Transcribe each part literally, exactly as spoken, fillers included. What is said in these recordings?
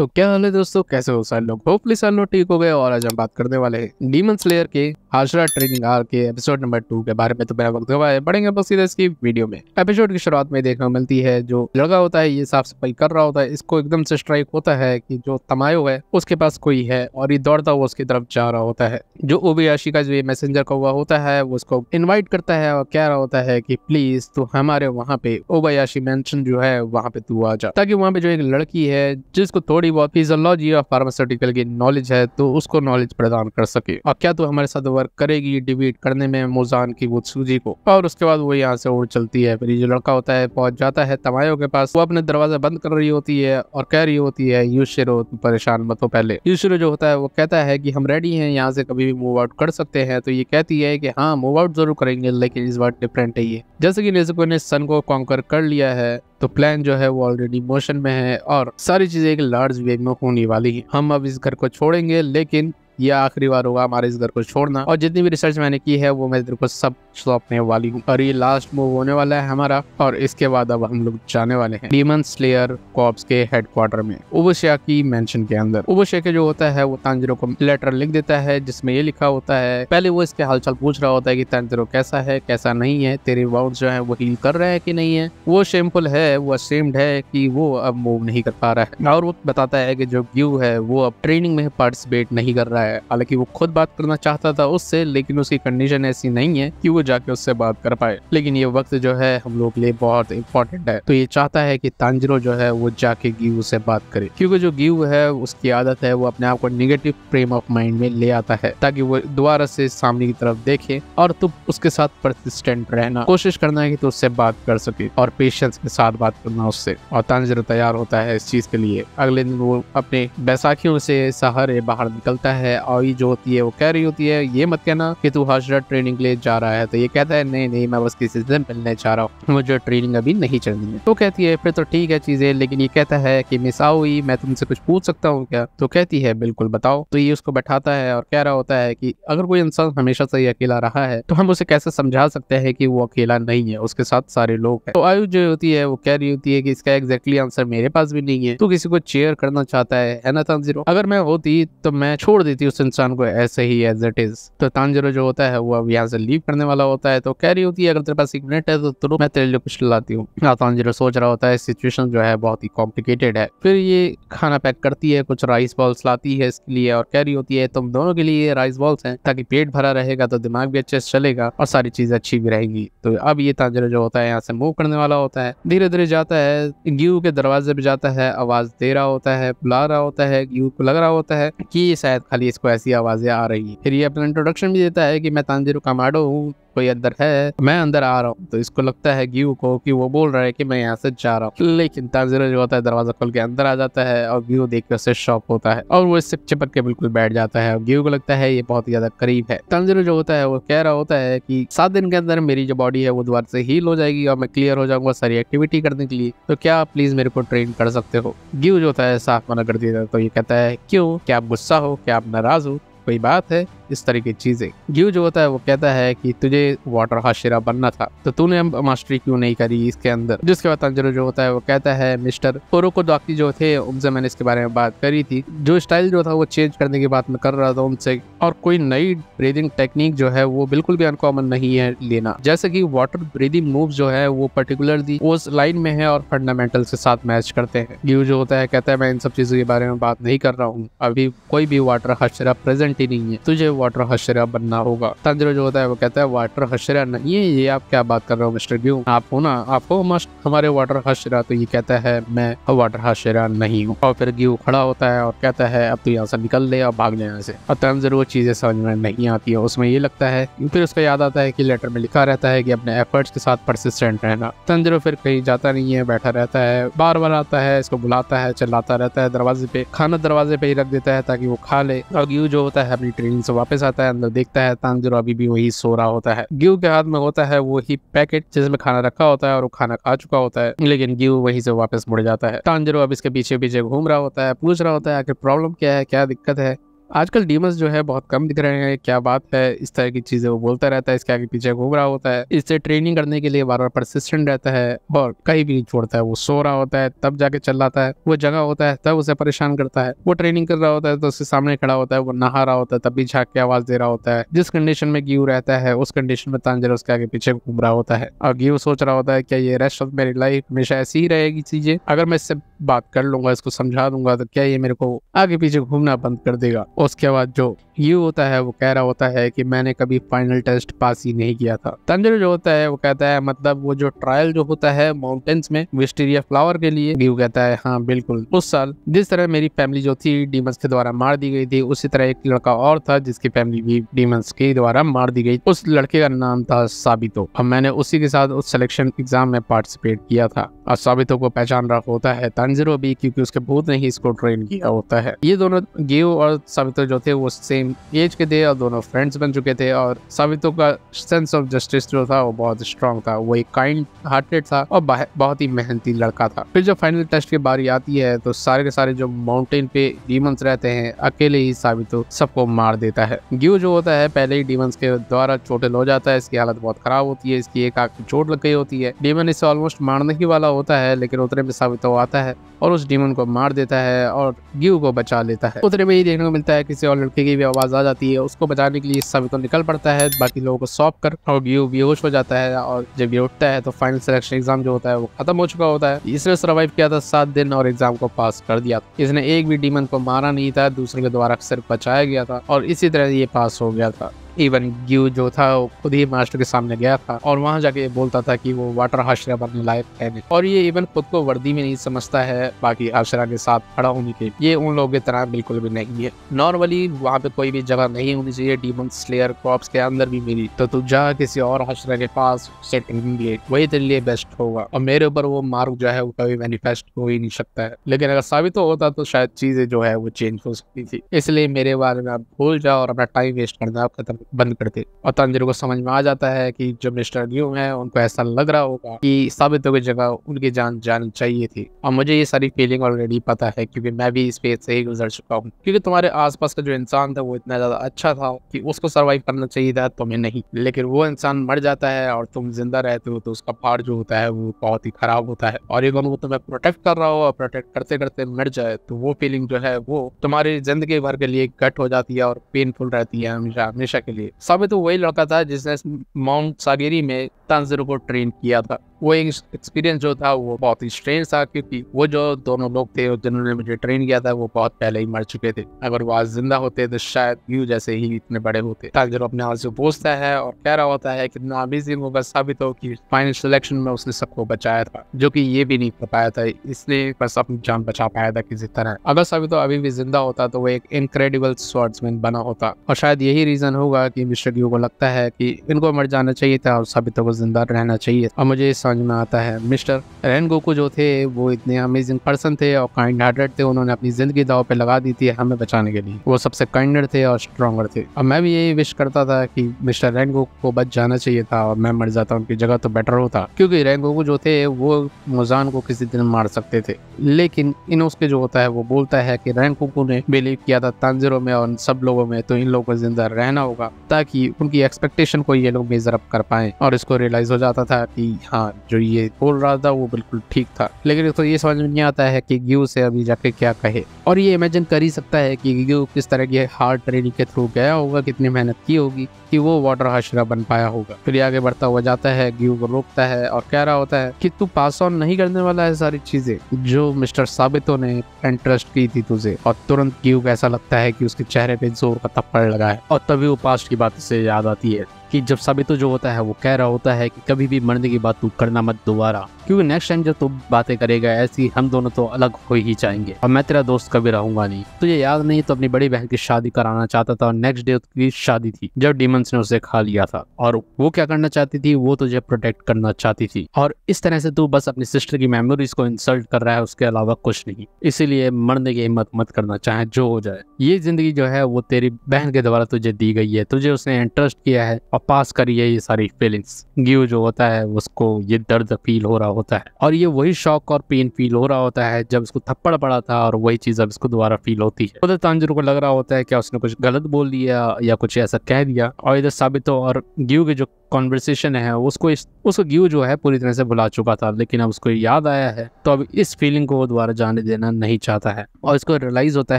तो क्या हाल है दोस्तों, कैसे हो सारे लोग। होपफुली सारे लोग ठीक हो गए। और आज हम बात करने वाले हैं डीमन स्लेयर के हाशिरा ट्रेनिंग आर्क के एपिसोड नंबर टू के बारे में। तो मेरा वक्त गवाए बढ़ेंगे बस सीधे इसकी वीडियो में। एपिसोड की शुरुआत में देखने को मिलती है जो लड़का होता है ये साफ सफाई कर रहा होता है, इसको एकदम से स्ट्राइक होता है कि जो तमायो है उसके पास कोई है और ये दौड़ता हुआ उसकी तरफ जा रहा होता है। जो ओबयाशी का जो ये मैसेंजर का हुआ होता है वो उसको इन्वाइट करता है और कह रहा होता है की प्लीज तू हमारे वहाँ पे ओबयाशी मेंशन जो है वहाँ पे तू आ जा, ताकि वहाँ पे जो एक लड़की है जिसको थोड़ी बहुत फिजियोलॉजी और फार्मास्यूटिकल की नॉलेज है तो उसको नॉलेज प्रदान कर सके। और क्या तो हमारे साथ वर्क करेगी डिबेट करने में मुजान की वो सूजी को। और उसके बाद वो यहाँ से उड़ चलती है। फिर जो लड़का होता है पहुंच जाता है तमायो के पास, वो अपने दरवाजा बंद कर रही होती है और कह रही होती है यूशिरो तुम परेशान मत हो। पहले यूशिरो जो होता है वो कहता है की हम रेडी है, यहाँ से कभी भी मूव आउट कर सकते हैं। तो ये कहती है की हाँ मूव आउट जरूर करेंगे, लेकिन इस बार डिफरेंट है ये, जैसे की नेज़ुको ने सन को कॉन्कर कर लिया है तो प्लान जो है वो ऑलरेडी मोशन में है और सारी चीजें एक लार्ज वेव में होने वाली है। हम अब इस घर को छोड़ेंगे, लेकिन यह आखिरी बार होगा हमारे इस घर को छोड़ना। और जितनी भी रिसर्च मैंने की है वो मैं तेरे को सब सौंपने वाली हूँ और ये लास्ट मूव होने वाला है हमारा। और इसके बाद अब हम लोग जाने वाले हैं डीमन स्लेयर कॉर्प्स के हेडक्वार्टर में, ओबोशियाकी मेंशन के अंदर। ओबोशियाकी जो होता है वो तांजिरो को लेटर लिख देता है जिसमें ये लिखा होता है, पहले वो इसके हालचाल पूछ रहा होता है की तांजिरो कैसा है कैसा नहीं है, तेरे वाउंड जो है वो हील कर रहे हैं की नहीं है। वो शेमफुल है, वो अशेम्ड है की वो अब मूव नहीं कर पा रहा है। और वो बताता है की जो गियू है वो अब ट्रेनिंग में पार्टिसिपेट नहीं कर रहा है। हालांकि वो खुद बात करना चाहता था उससे, लेकिन उसकी कंडीशन ऐसी नहीं है कि वो जाके उससे बात कर पाए। लेकिन ये वक्त जो है हम लोग के लिए बहुत इम्पोर्टेंट है। तो ये चाहता है कि तांजिरो जो है वो जाके गियू से बात करे, क्योंकि जो गियू है उसकी आदत है वो अपने आप को निगेटिव फ्रेम ऑफ माइंड में ले आता है ताकि वो दोबारा से सामने की तरफ देखे। और तुम उसके साथ परसिस्टेंट रहना, कोशिश करना है कि तुम उससे बात कर सके और पेशेंस के साथ बात करना उससे। और तांजिरो तैयार होता है इस चीज के लिए। अगले दिन वो अपने बैसाखियों से सहारे बाहर निकलता है। आई जो होती है वो कह रही होती है ये मत कहना कि तू हाशिरा ट्रेनिंग के लिए जा रहा है। तो ये कहता है नहीं नहीं मैं बस किसी से मिलने जा रहा हूँ, मुझे ट्रेनिंग अभी नहीं चलनी है। तो कहती है फिर तो ठीक है चीजें, लेकिन ये कहता है कि मिस आओई मैं तुमसे कुछ पूछ सकता हूँ क्या। तो कहती है बिल्कुल बताओ। तो ये उसको बैठाता है और कह रहा होता है की अगर कोई इंसान हमेशा से अकेला रहा है तो हम उसे कैसे समझा सकते हैं की वो अकेला नहीं है, उसके साथ सारे लोग है। तो आयु जो होती है वो कह रही होती है की इसका एग्जैक्टली आंसर मेरे पास भी नहीं है, तो किसी को चेयर करना चाहता है ना तांजिरो, अगर मैं होती तो मैं छोड़ देती उस इंसान को ऐसे ही एज इट इज। तो तांजिरो जो होता है वो अब यहाँ से लीव करने वाला होता है। तो कह रही होती है अगर तेरे पास एक मिनट है तो तुरंत तो मैं तेरे लिए कुछ लाती हूँ। तांजिरो सोच रहा होता है सिचुएशन जो है बहुत ही कॉम्प्लिकेटेड है। फिर ये खाना पैक करती है, कुछ राइस बॉल्स लाती है इसके लिए और कह रही होती है तुम दोनों के लिए राइस बॉल्स हैं ताकि पेट भरा रहेगा तो दिमाग भी अच्छे से चलेगा और सारी चीजें अच्छी भी रहेगी। तो अब ये तांजिरो जो होता है यहाँ से मूव करने वाला होता है, धीरे धीरे जाता है गियू के दरवाजे पे जाता है, आवाज दे रहा होता है बुला रहा होता है। गियू को लग रहा होता है की शायद खाली इसको ऐसी आवाजें आ रही है। फिर ये अपना इंट्रोडक्शन भी देता है कि मैं तांजिरो कामाडो हूँ, कोई अंदर है, मैं अंदर आ रहा हूँ। तो इसको लगता है गियू को कि वो बोल रहा है कि मैं यहाँ से जा रहा हूँ, लेकिन तांजिरो जो होता है दरवाजा खोल के अंदर आ जाता है और गियू देखकर उसे शॉक होता है और वो इससे चिपक के बिल्कुल बैठ जाता है और गियू को लगता है ये बहुत ही ज्यादा करीब है। तांजिरो जो होता है वो कह रहा होता है कि सात दिन के अंदर मेरी जो बॉडी है वो दोबारा से हील हो जाएगी और मैं क्लियर हो जाऊंगा सारी एक्टिविटी करने के लिए, तो क्या आप प्लीज मेरे को ट्रेन कर सकते हो। गियू जो होता है साफ मना कर देता है। तो ये कहता है क्यों, क्या आप गुस्सा हो, क्या आप नाराज हो, कोई बात है, इस तरह की चीजें। गियू जो होता है वो कहता है कि तुझे वाटर हाशिरा बनना था तो तूने मास्टरी क्यों नहीं करी इसके अंदर। जिसके बाद तांजिरो जो होता है वो कहता है मिस्टर कोरोकोदाकी जो थे उनसे मैंने इसके बारे में बात करी थी, जो स्टाइल जो था वो चेंज करने की बात मैं कर रहा था उनसे, और कोई नई ब्रीदिंग टेक्निक जो है वो बिल्कुल भी अनकॉमन नहीं है लेना, जैसे की वाटर ब्रीदिंग मूव जो है वो पर्टिकुलरली उस लाइन में है और फंडामेंटल के साथ मैच करते हैं। गियू जो होता है कहता है मैं इन सब चीजों के बारे में बात नहीं कर रहा हूँ, अभी कोई भी वाटर हाशिरा प्रेजेंट ही नहीं है, तुझे वाटर हाशिरा बनना होगा। तांजिरो जो होता है वो कहता है वाटर हाशिरा नहीं है ये, आप क्या बात कर रहे हो मिस्टर गियू, आप हो ना, आप हो मास्टर हमारे वाटर हाशिरा। तो ये कहता है मैं वाटर हाशिरा नहीं हूँ। और फिर गियू खड़ा होता है और कहता है अब तू यहाँ से निकल ले और भाग ले यहाँ से। और तांजिरो वो चीजें समझ में नहीं आती है उसमें ये लगता है, फिर उसको याद आता है की लेटर में लिखा रहता है की अपने एफर्ट्स के साथ परसिस्टेंट रहना। तांजिरो फिर कहीं जाता नहीं है, बैठा रहता है, बार बार आता है, इसको बुलाता है, चिल्लाता रहता है, दरवाजे पे खाना दरवाजे पे ही रख देता है ताकि वो खा ले। और गियू जो होता है अपनी ट्रेनिंग से वापस आता है, अंदर देखता है तांजिरो अभी भी वही सो रहा होता है। गियू के हाथ में होता है वो ही पैकेट जिसमें खाना रखा होता है और वो खाना खा चुका होता है, लेकिन गियू वहीं से वापस मुड़ जाता है। तांजिरो अब इसके पीछे पीछे घूम रहा होता है, पूछ रहा होता है आखिर प्रॉब्लम क्या है, क्या दिक्कत है। आजकल डीमंस जो है बहुत कम दिख रहे हैं, क्या बात है, इस तरह की चीजें वो बोलता रहता है, इसके आगे पीछे घूम रहा होता है, इससे ट्रेनिंग करने के लिए बार बार परसिस्टेंट रहता है और कहीं भी नहीं छोड़ता है। वो सो रहा होता है तब जाके चलाता है, वो जगह होता है तब उसे परेशान करता है, वो ट्रेनिंग कर रहा होता है तो उसके सामने खड़ा होता है, वो नहा रहा होता है तब भी झाँक के आवाज दे रहा होता है। जिस कंडीशन में गियू रहता है उस कंडीशन में तांजिरो उसके आगे पीछे घूम रहा होता है और गियू सोच रहा होता है क्या ये रेस्ट ऑफ मेरी लाइफ हमेशा ऐसी ही रहेगी चीजें, अगर मैं इससे बात कर लूंगा, इसको समझा दूंगा तो क्या ये मेरे को आगे पीछे घूमना बंद कर देगा। उसके बाद जो गियू होता है वो कह रहा होता है कि मैंने कभी फाइनल टेस्ट पास ही नहीं किया था। तांजिरो जो होता है वो कहता है मतलब वो जो ट्रायल जो होता है माउंटेन्स में विस्टेरिया फ्लावर के लिए, गियू कहता है हाँ बिल्कुल, उस साल जिस तरह मेरी फैमिली जो थी डीमंस के द्वारा मार दी गई थी उसी तरह एक लड़का और था जिसकी फैमिली भी डीमंस के द्वारा मार दी गई, उस लड़के का नाम था साबितो और मैंने उसी के साथ उस सिलेक्शन एग्जाम में पार्टिसिपेट किया था। और साबितो को पहचान रहा होता है तांजिरो भी क्योंकि उसके भूत ने ही इसको ट्रेन किया होता है। ये दोनों गियू और साबितो जो थे वो सेम एज के थे और दोनों फ्रेंड्स बन चुके थे और साबितो का सेंस ऑफ जस्टिस जो था वो बहुत स्ट्रांग था, वो एक काइंड हार्टेड था और बहुत ही मेहनती लड़का था। फिर जब फाइनल टेस्ट की बारी आती है तो सारे के सारे जो माउंटेन पे डीमंस रहते हैं अकेले ही साबितो सबको मार देता है। गियू जो होता है पहले ही डीमंस के द्वारा चोटिल हो जाता है, इसकी हालत बहुत खराब होती है, इसकी एक आंख चोट लग गई होती है, डीमन इसे ऑलमोस्ट मारने ही वाला होता है लेकिन उतने में साबितो आता है और उस डीमन को मार देता है और गियू को बचा लेता है। उतने में ही देखने को मिलता है किसी और लड़के की भी आवाज आ जाती है, उसको बचाने के लिए साबितो निकल पड़ता है बाकी लोगों को सौंप कर और गियू बेहोश हो जाता है। और जब ये उठता है तो फाइनल सिलेक्शन एग्जाम जो होता है वो खत्म हो चुका होता है। इसने सर्वाइव किया था सात दिन और एग्जाम को पास कर दिया था, इसने एक भी डीमन को मारा नहीं था, दूसरे के द्वारा सिर्फ बचाया गया था और इसी तरह ये पास हो गया था। इवन गियू जो था वो खुद ही मास्टर के सामने गया था और वहाँ जाके बोलता था कि वो वाटर हाशिरा बनने लायक है नहीं और ये इवन खुद को वर्दी में नहीं समझता है बाकी हाशिरा के साथ खड़ा होने के, ये उन लोगों की तरह बिल्कुल भी नहीं है। नॉर्मली वहाँ पे कोई भी जगह नहीं होनी चाहिए डीमन स्लेयर कॉर्प्स के अंदर भी मेरी, तो तू जा किसी और हाशिरा के पास सेट लिए, वही तेरे लिए बेस्ट होगा और मेरे ऊपर वो मार्ग जो है वो कभी मैनिफेस्ट हो ही नहीं सकता है। लेकिन अगर साबित होता तो शायद चीजें जो है वो चेंज हो सकती थी, इसलिए मेरे बारे में आप भूल जाओ और अपना टाइम वेस्ट करना आप खत्म बंद करते। और तांजिरो को समझ में आ जाता है कि जो मिस्टर गियू है उनको ऐसा लग रहा होगा कि साबितो की जगह उनकी जान जानी चाहिए थी और मुझे ये सारी फीलिंग ऑलरेडी पता है क्योंकि मैं भी इस फेज से ही गुजर चुका हूँ, क्योंकि तुम्हारे आसपास का जो इंसान था वो इतना ज्यादा अच्छा था कि उसको सर्वाइव करना चाहिए था तुम्हें नहीं, लेकिन वो इंसान मर जाता है और तुम जिंदा रहते हो तो उसका पार जो होता है वो बहुत ही खराब होता है। और इवन वो तुम्हें प्रोटेक्ट कर रहा हो और प्रोटेक्ट करते करते मर जाए तो वो फीलिंग जो है वो तुम्हारी जिंदगी भर के लिए कट हो जाती है और पेनफुल रहती है हमेशा हमेशा के लिए। साबितो वही लड़का था जिसने माउंट सागिरी में तांजिरो को ट्रेन किया था, वो एक एक्सपीरियंस जो था वो बहुत ही स्ट्रेंज था क्योंकि वो जो दोनों लोग थे जिन्होंने मुझे ट्रेन किया था वो बहुत पहले ही मर चुके थे, अगर वो आज जिंदा होते तो शायद गियू जैसे ही इतने बड़े होते। तांजिरो अपने हाथ से पूछता है और कह रहा होता है कितना अमेजिंग होगा साबितो की फाइनल सिलेक्शन में उसने सबको बचाया था जो की ये भी नहीं कर पाया था, इसने बस अपनी जान बचा पाया था किसी तरह। अगर साबितो अभी भी जिंदा होता तो वो एक इनक्रेडिबल स्वॉर्ड्समैन बना होता और शायद यही रीजन होगा कि मिस्टर गियू को लगता है कि इनको मर जाना चाहिए था और साबितो को जिंदा रहना चाहिए। और मुझे समझ में आता है मिस्टर रेनगोकू जो थे वो इतने अमेजिंग पर्सन थे और काइंड हार्टेड थे, उन्होंने अपनी जिंदगी दाव पे लगा दी थी हमें बचाने के लिए, वो सबसे काइंडर थे और स्ट्रॉन्गर थे और मैं भी यही विश करता था कि मिस्टर रेनगोकू को बच जाना चाहिए था और मैं मर जाता उनकी जगह तो बेटर होता, क्योंकि रेनगोकू जो थे वो मुजान को किसी दिन मार सकते थे। लेकिन इन उसके जो होता है वो बोलता है कि रेनगोकू ने बिलीव किया था तांजिरो में और सब लोगों में, तो इन लोगों को जिंदा रहना होगा ताकि उनकी एक्सपेक्टेशन को ये लोग मेजर अप कर पाए। और इसको रियलाइज हो जाता था कि हाँ जो ये बोल रहा था वो बिल्कुल ठीक था, लेकिन इसको ये समझ में नहीं आता है कि गियू से अभी जाके क्या कहे और ये इमेजिन कर ही सकता है कि गियू किस तरह की हार्ड ट्रेनिंग के थ्रू गया होगा, कितनी मेहनत की होगी कि वो वाटर हाशिरा बन पाया होगा। फिर ये आगे बढ़ता हुआ जाता है, गियू को रोकता है और कह रहा होता है कि तू पास ऑन नहीं करने वाला है सारी चीजें जो मिस्टर साबितो ने इंटरेस्ट की थी तुझे। और तुरंत गियू को ऐसा लगता है कि उसके चेहरे पे जोर का थप्पड़ लगा है और तभी वो पास्ट की बात से याद आती है कि जब साबितो जो होता है वो कह रहा होता है कि कभी भी मरने की बात तू करना मत दोबारा, क्योंकि नेक्स्ट टाइम जब तू बातें करेगा ऐसी हम दोनों तो अलग हो ही जाएंगे और मैं तेरा दोस्त कभी रहूंगा नहीं। तुझे याद नहीं तो अपनी बड़ी बहन की शादी कराना चाहता था और नेक्स्ट डे उसकी शादी थी जब डीमंस ने उसे खा लिया था और वो क्या करना चाहती थी, वो तुझे प्रोटेक्ट करना चाहती थी और इस तरह से तू बस अपनी सिस्टर की मेमोरीज को इंसल्ट कर रहा है, उसके अलावा कुछ नहीं। इसीलिए मरने की हिम्मत मत करना, चाहे जो हो जाए। ये जिंदगी जो है वो तेरी बहन के द्वारा तुझे दी गई है, तुझे उसने इंटरेस्ट किया है और पास करी है ये सारी फीलिंग्स। गियू जो होता है उसको ये दर्द फील हो रहा होता है और ये वही शॉक और पेन फील हो रहा होता है जब इसको थप्पड़ पड़ा था, और वही चीज अब इसको दोबारा फील होती है। उधर तांजिरो को लग रहा होता है क्या उसने कुछ गलत बोल दिया या कुछ ऐसा कह दिया, और इधर साबितो और गियू की जो कॉन्वर्सेशन है उसको इस, उसको गियू जो है पूरी तरह से भुला चुका था, लेकिन अब उसको याद आया है तो अब इस फीलिंग को वो दोबारा जाने देना नहीं चाहता है, और इसको रियलाइज होता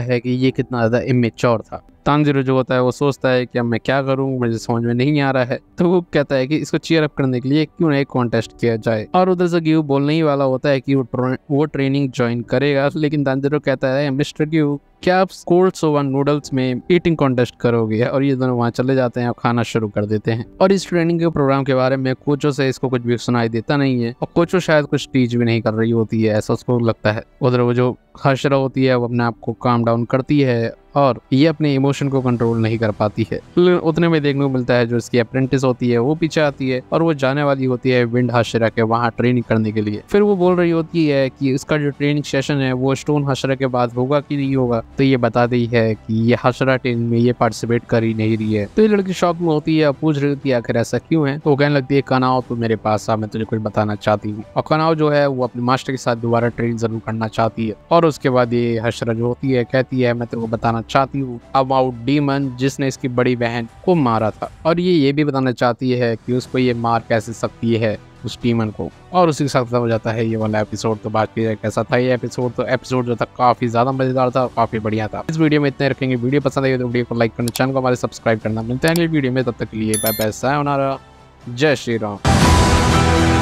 है कि ये कितना ज़्यादा इमेच्योर था। तांजिरो जो होता है वो सोचता है कि अब मैं क्या करूं, मुझे समझ में नहीं आ रहा है, तो वो कहता है कि इसको चीयर अप करने के लिए क्यों ना एक कॉन्टेस्ट किया जाए, और उधर से गियू बोलने ही वाला होता है कि वो वो ट्रेनिंग ज्वाइन करेगा, लेकिन तांजिरो कहता है मिस्टर गियू क्या आप कोल्ड सोवा नूडल्स में ईटिंग कॉन्टेस्ट करोगे, और ये दोनों वहाँ चले जाते हैं और खाना शुरू कर देते हैं। और इस ट्रेनिंग के प्रोग्राम के बारे में कोचो से इसको कुछ भी सुनाई देता नहीं है, और कोचो शायद कुछ टीच भी नहीं कर रही होती है ऐसा उसको लगता है। उधर वो जो हाशिरा होती है वो अपने आप को काम डाउन करती है और ये अपने इमोशन को कंट्रोल नहीं कर पाती है। उतने में देखने को मिलता है जो इसकी अप्रेंटिस होती है वो पीछे आती है और वो जाने वाली होती है विंड हाशिरा के वहाँ ट्रेनिंग करने के लिए। फिर वो बोल रही होती है कि इसका जो ट्रेनिंग सेशन है वो स्टोन हाशिरा के बाद होगा कि नहीं होगा, तो ये बता दी है कि ये हाशिरा ट्रेनिंग में ये पार्टिसिपेट कर ही नहीं रही है। तो ये लड़की शॉक में होती है, पूछ रही होती है आखिर ऐसा क्यों है, तो कहने लगती है कानाओ तो मेरे पास आ, मैं तुझे कुछ बताना चाहती हूँ। और कानाओ जो है वो अपने मास्टर के साथ दोबारा ट्रेनिंग जरूर करना चाहती है, और उसके बाद ये हाशिरा जो होती है कहती है मैं तेरे को बताना चाहती हूँ अबाउट डीमन जिसने इसकी बड़ी बहन को मारा था, और ये ये भी बताना चाहती है कि उसको ये मार कैसे सकती है उस डीमन को। और उसी के साथ खत्म हो जाता है ये वाला एपिसोड। तो बात की जाए कैसा था ये एपिसोड, तो एपिसोड जो था काफी ज्यादा मजेदार था और काफी बढ़िया था। इस वीडियो में इतने रखेंगे, वीडियो पसंद आई तो वीडियो को लाइक करना, चैनल को हमारे सब्सक्राइब करना। मिलते हैं अगली वीडियो में, तब तक के लिए बाय बाय, सायोनारा, जय श्री राम।